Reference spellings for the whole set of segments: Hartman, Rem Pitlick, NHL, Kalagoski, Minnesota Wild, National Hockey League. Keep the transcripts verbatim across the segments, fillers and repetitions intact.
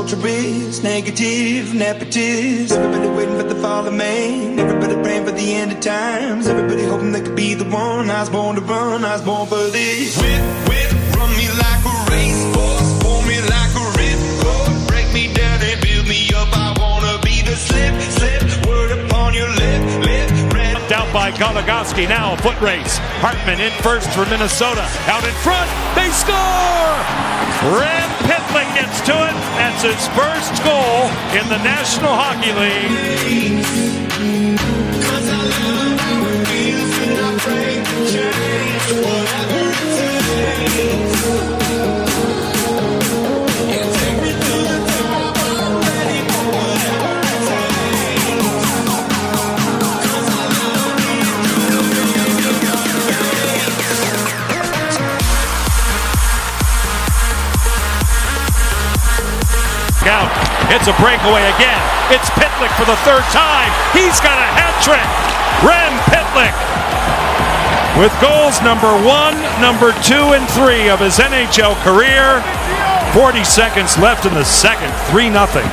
ultra biz, negative, nepotist. Everybody waiting for the fall of man. Everybody praying for the end of times. Everybody hoping they could be the one. I was born to run, I was born for this. Whip, whip, run me like a race horse, pull me like a ripcord, break me down and build me up. I wanna be the slip, slip, word upon your lip, lip. Out by Kalagoski, now a foot race. Hartman in first for Minnesota. Out in front, they score! Rem Pitlick gets to it. That's his first goal in the National Hockey League. Out. It's a breakaway again. It's Pitlick for the third time. He's got a hat trick. Rem Pitlick with goals number one, number two, and three of his N H L career. forty seconds left in the second. three nothing.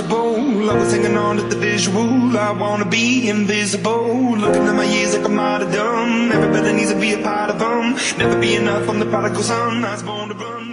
I was hanging on to the visual. I wanna be invisible. Looking at my years like I'm out of dumb. Everybody needs to be a part of them. Never be enough, I'm the prodigal son. I was born to run.